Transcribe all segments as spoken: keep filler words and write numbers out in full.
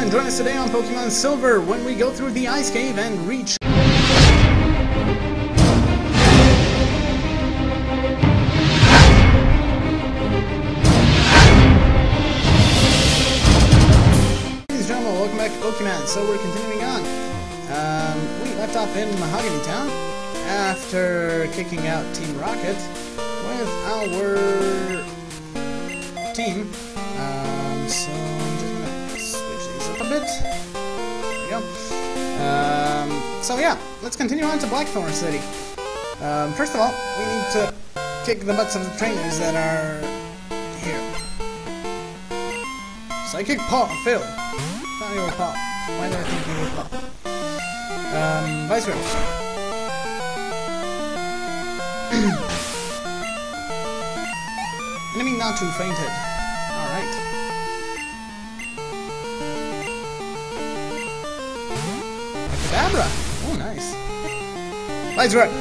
And join us today on Pokemon Silver when we go through the ice cave and reach Ladies and gentlemen, welcome back to Pokemon. So we're continuing on. Um, we left off in Mahogany Town after kicking out Team Rocket with our team. Um, so bit. There we go. Um, so yeah, let's continue on to Blackthorn City. Um, first of all, we need to kick the butts of the trainers that are here. Psychic Paw, Phil. Thought you were Paw. Why did I think you were Paw? Um, Vice Road. Enemy not too fainted. Alright. Oh, nice. Lights are up.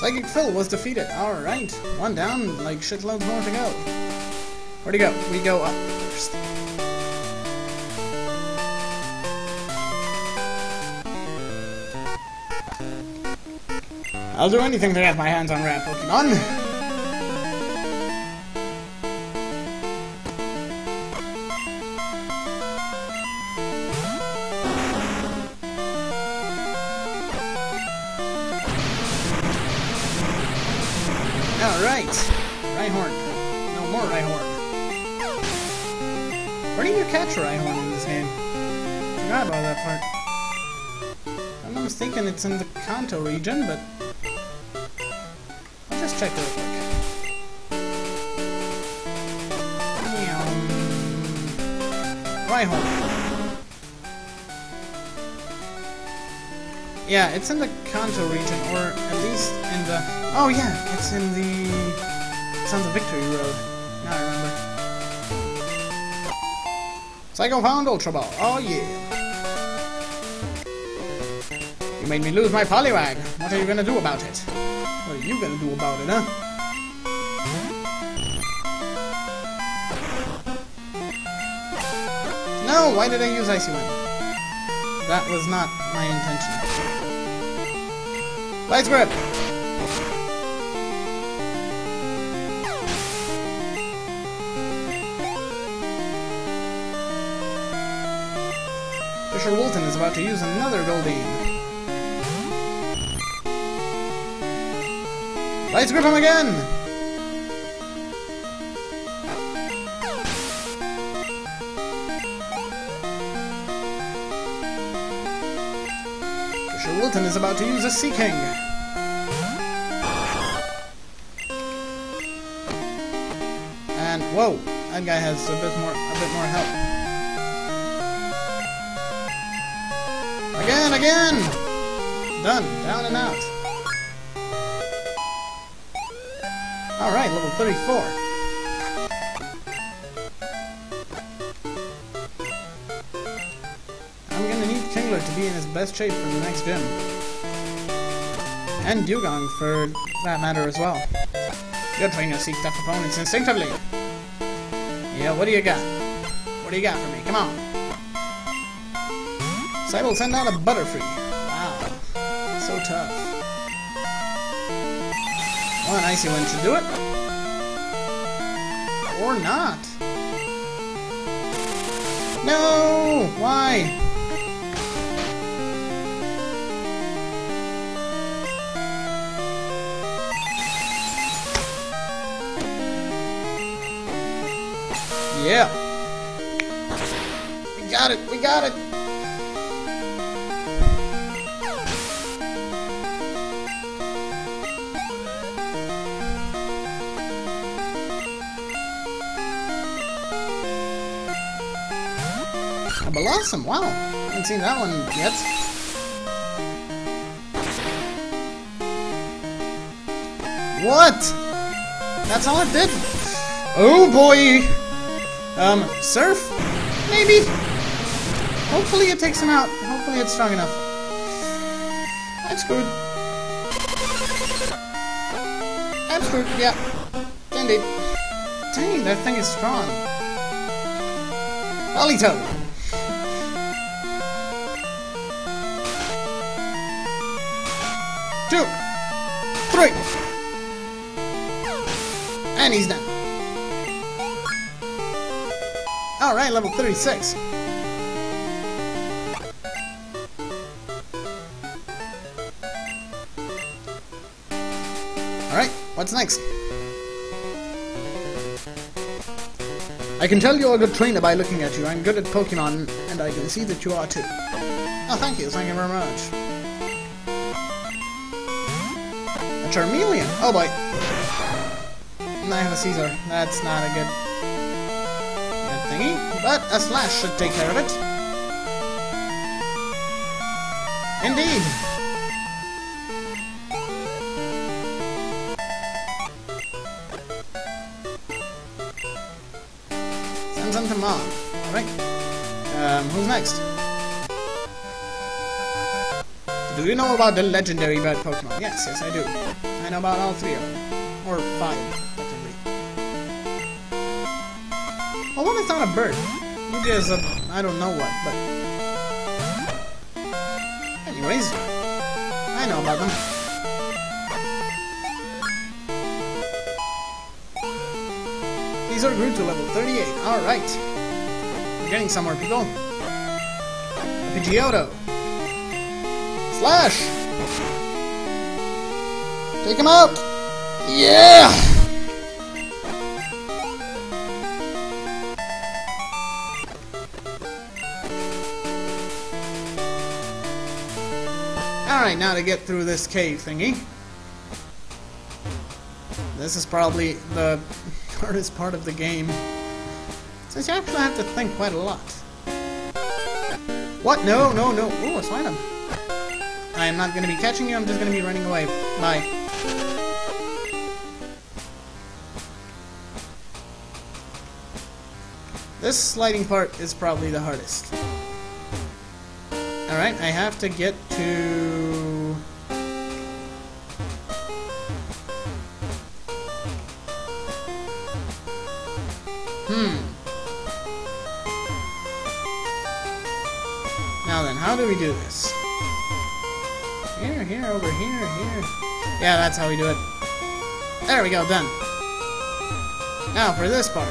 Psychic Phil was defeated. Alright. One down, like shitloads more to go. Where'd he go? We go up first. I'll do anything to get my hands on rare Pokemon. Alright! Rhyhorn. No more Rhyhorn. Where do you catch Rhyhorn in this game? I forgot about that part. I'm almost thinking it's in the Kanto region, but I'll just check real quick. Rhyhorn. Yeah, it's in the Kanto region, or at least in the... Oh yeah, it's in the... It's on the Victory Road. Now I remember. Psycho Hound Ultra Ball. Oh yeah. You made me lose my Poliwag. What are you gonna do about it? What are you gonna do about it, huh? No! Why did I use Icy Wind? That was not my intention. Lights Grip! Mister Wilton is about to use another Goldeen. Lights grip him again! Mister Wilton is about to use a Sea King. And whoa, that guy has a bit more a bit more help. Again, again! Done. Down and out. Alright, level thirty-four. I'm gonna need Kingler to be in his best shape for the next gym. And Dewgong for that matter as well. Your trainer seeks tough opponents instinctively. Yeah, what do you got? What do you got for me? Come on. So I will send out a Butterfree. Wow. So tough. One Icy Wind should do it. Or not. No! Why? Yeah. We got it. We got it. Blossom, wow! I haven't seen that one yet. What? That's all it did? Oh boy! Um, Surf? Maybe? Hopefully it takes him out. Hopefully it's strong enough. I'm screwed. I'm screwed, yeah. Indeed. Dang, that thing is strong. Politoed. Two. Three. And he's done. Alright, level thirty-six. Alright, what's next? I can tell you're a good trainer by looking at you. I'm good at Pokemon, and I can see that you are too. Oh, thank you, thank you very much. A Charmeleon! Oh boy. And I have a Caesar. That's not a good good thingy. But a Slash should take care of it. Indeed! Something on. Alright. Um, who's next? Do you know about the legendary bird Pokemon? Yes, yes, I do. I know about all three of them. Or five, technically. Well, what is not a bird? Maybe it's a. I don't know what, but. Anyways, I know about them. These are grew to level thirty-eight. Alright. We're getting somewhere, people. Pidgeotto. Slash! Take him out! Yeah! Alright, now to get through this cave thingy. This is probably the hardest part of the game, since you actually have to think quite a lot. What? No, no, no. Ooh, a Swinub. I am not going to be catching you, I'm just going to be running away. Bye. This sliding part is probably the hardest. Alright, I have to get to... Hmm. Now then, how do we do this? Here, here, over here, here. Yeah, that's how we do it. There we go, done. Now for this part.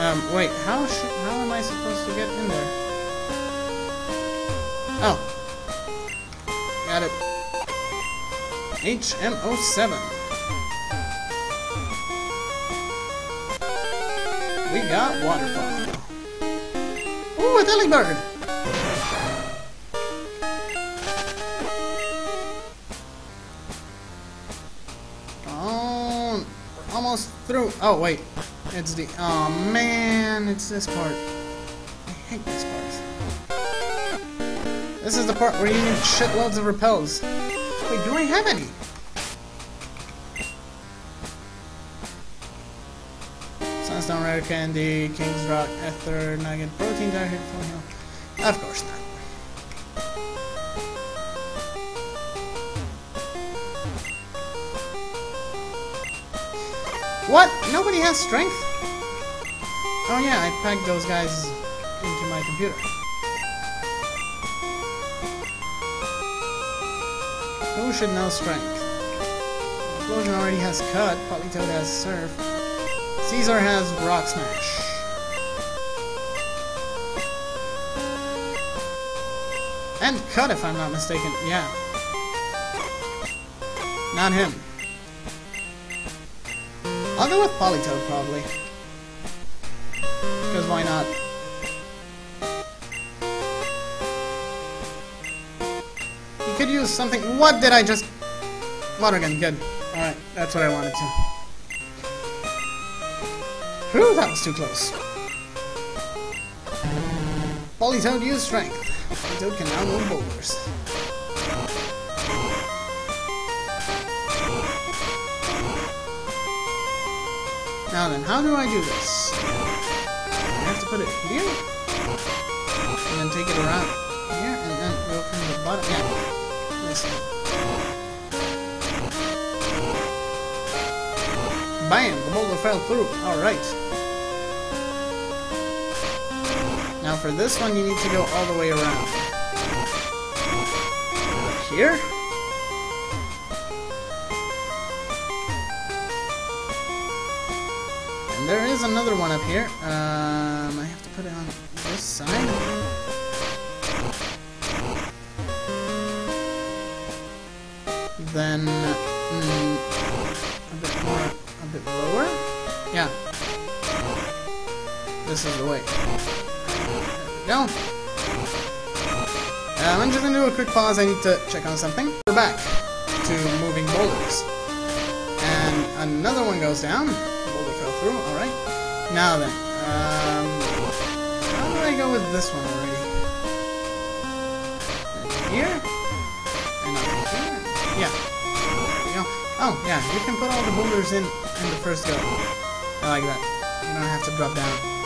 Um, wait, how should, how am I supposed to get in there? Oh. Got it. H M zero seven. We got waterfall. Ooh, a Delibird! Oh, we're almost through. Oh, wait. It's the. Oh, man. It's this part. I hate this part. This is the part where you need shitloads of repels. Wait, do I have any? Sunstone, Rare Candy, King's Rock, Ether, Nugget, Protein Jar, Hit Full Heal. Of course not. What? Nobody has strength? Oh yeah, I packed those guys into my computer. Who should know strength? Explosion already has Cut, Politoed has Surf, Caesar has Rock Smash. And Cut, if I'm not mistaken. Yeah. Not him. I'll go with Politoed, probably. Because why not? Could use something. What did I just? Water gun. Good. All right, that's what I wanted to. Whew, that was too close. Politoed used strength. Politoed can now move boulders. Now then, how do I do this? I have to put it here, and then take it around here, and then go from the on it. Listen. Bam! The boulder fell through. Alright. Now for this one, you need to go all the way around. Here? And there is another one up here. Um, I have to put it on this side. Then, mm, a bit more, a bit lower? Yeah. This is the way. Go. Um, I'm just gonna do a quick pause. I need to check on something. We're back to moving boulders. And another one goes down. The boulder fell through. Alright. Now then. Um, how do I go with this one already? And here? And up here? Yeah. There we go. Oh, yeah. You can put all the boulders in in the first go. I like that. You don't have to drop down.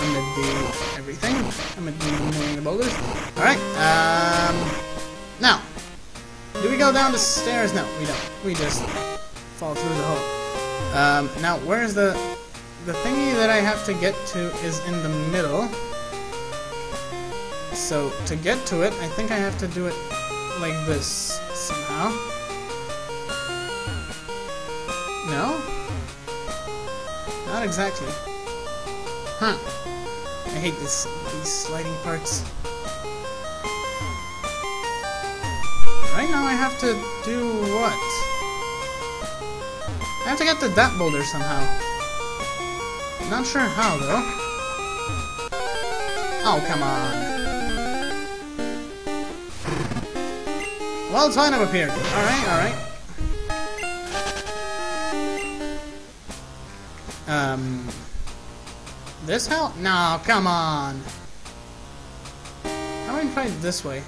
I'm gonna do everything. I'm gonna do moving the boulders. Alright, um... now! Do we go down the stairs? No, we don't. We just fall through the hole. Um, now, where is the... The thingy that I have to get to is in the middle. So, to get to it, I think I have to do it like this somehow. No? Not exactly. Huh. I hate this, these sliding parts. Right now I have to do what? I have to get to that boulder somehow. Not sure how though. Oh, come on. Well, it's fine, I've appeared. Alright, alright. Um... This hell? No, come on! How do I try it this way?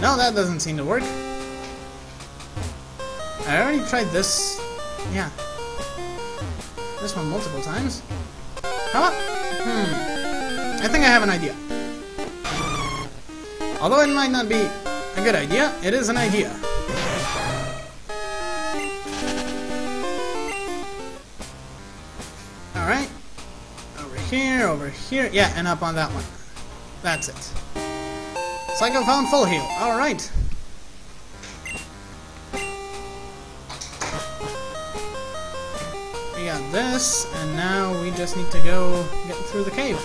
No, that doesn't seem to work. I already tried this. Yeah. This one multiple times. How about? Hmm. I think I have an idea. Although it might not be a good idea, it is an idea. Alright, over here, over here, yeah, and up on that one. That's it. Psychophone full heal, alright. We got this, and now we just need to go get through the cave.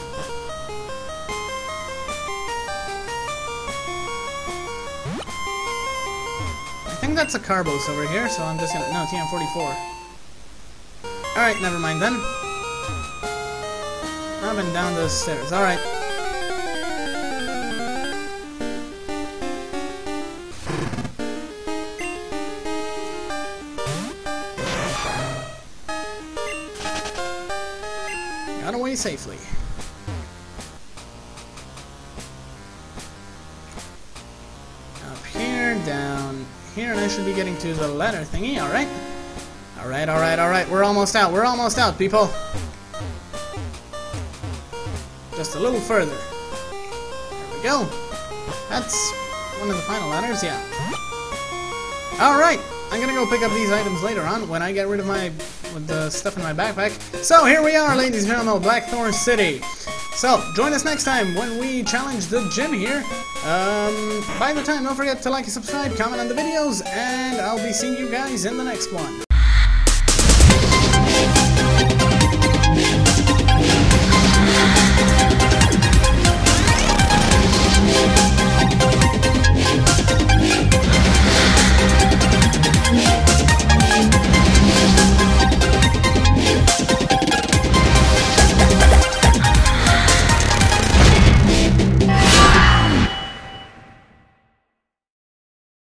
I think that's a Carbos over here, so I'm just gonna, no, T M forty-four. Alright, never mind then. Up and down those stairs. All right. Got away safely. Up here, down here, and I should be getting to the ladder thingy. All right. All right. All right. All right. We're almost out. We're almost out, people. Just a little further. There we go. That's one of the final ladders, yeah. Alright, I'm gonna go pick up these items later on when I get rid of my with the stuff in my backpack. So here we are, ladies and gentlemen, Blackthorn City. So, join us next time when we challenge the gym here. Um, by the time, don't forget to like and subscribe, comment on the videos, and I'll be seeing you guys in the next one.